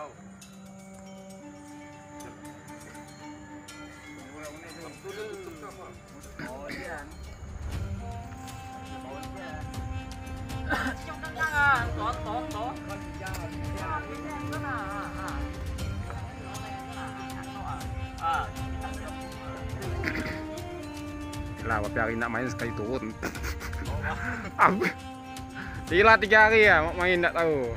Wow. Orang ni tu tutup sama. Oh iya. Trong đang ra có lah bapak nak main sekali turun. Gila 3 hari ya main tak tahu.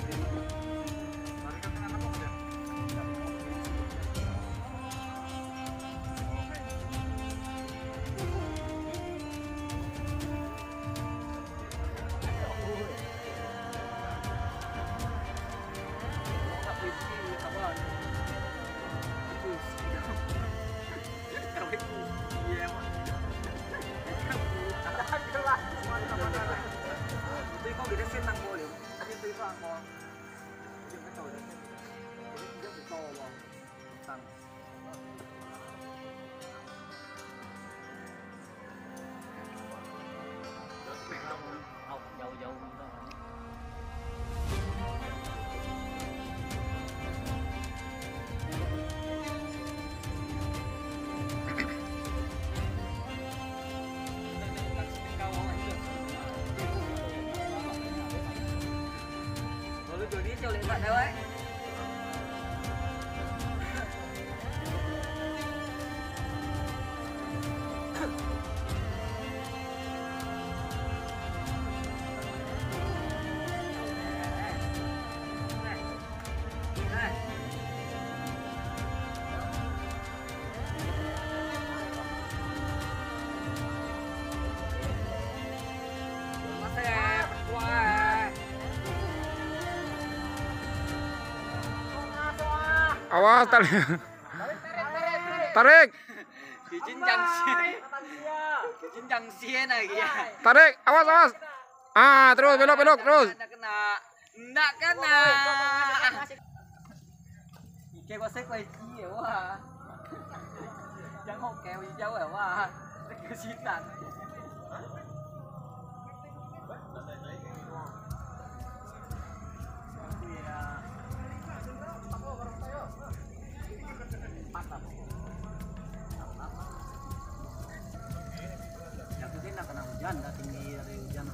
Awas tarik. Tarik. Tarik, awas awas. Ah, terus belok belok terus. Enggak kena. Ike gua sek lagi ya, wah. Jangan oke jauh ya, wah. Kesitan.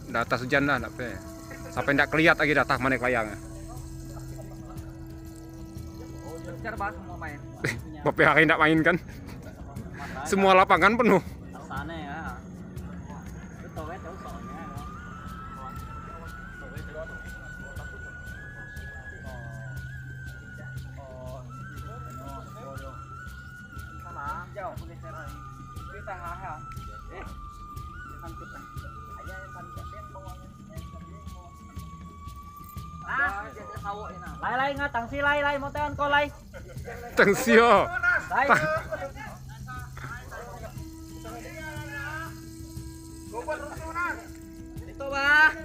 Dah atas hujan dah, tak pe. Sampai tak keliat lagi dah tah manek layang. Bapak hari tak main kan? Semua lapangan penuh. Lai nga tang si lai lai mo teon ko lai. Tang sio. Lai. Gobot rusunan. Dito ba?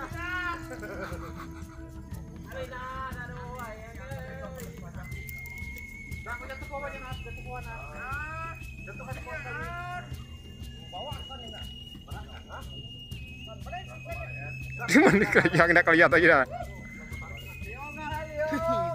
Ari na daro ay. Nak ko jatuh ko ba dinas, jatuh ko na. Jatuh kan ko kami. Bawa kan ni nak. Di mana yang nak lihat lagi dah?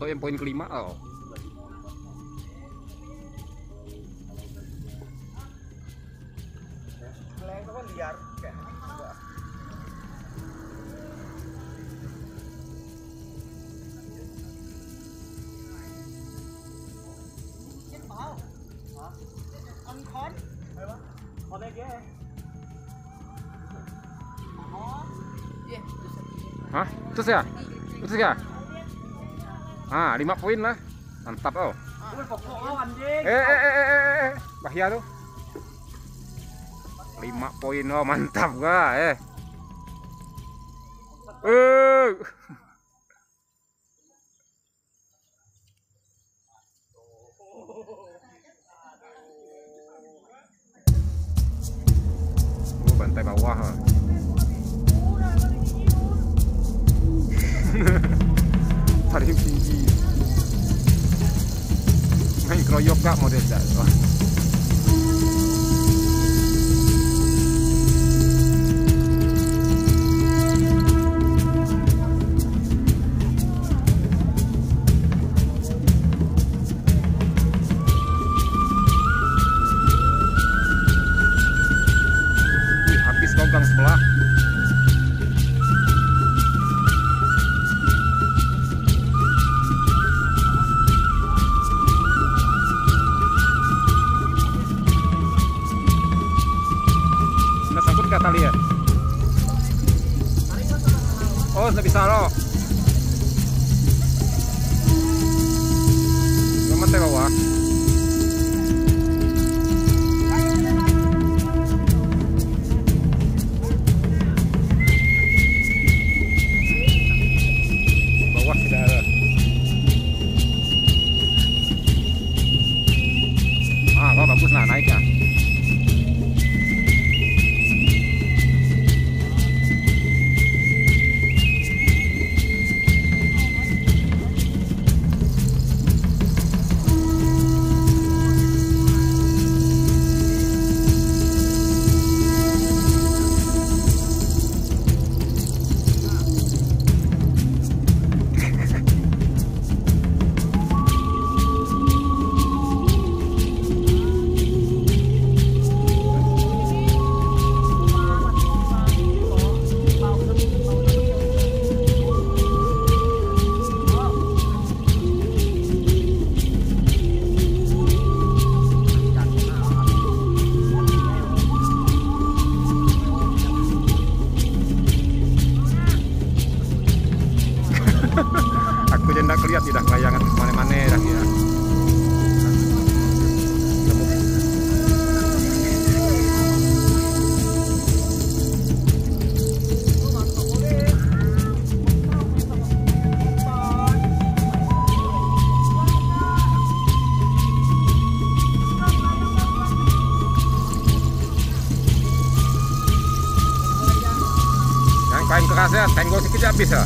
Atau yang poin kelima oh. Hah? Terus ya? Terus ya? Ah, 5 poin lah. Mantap oh. Bahaya tuh. 5 poin, oh mantap gua, Bantai bawah. Paling tinggi. Main kroyok gak model jatuh. Kerasnya tenggol sedikit habis ya.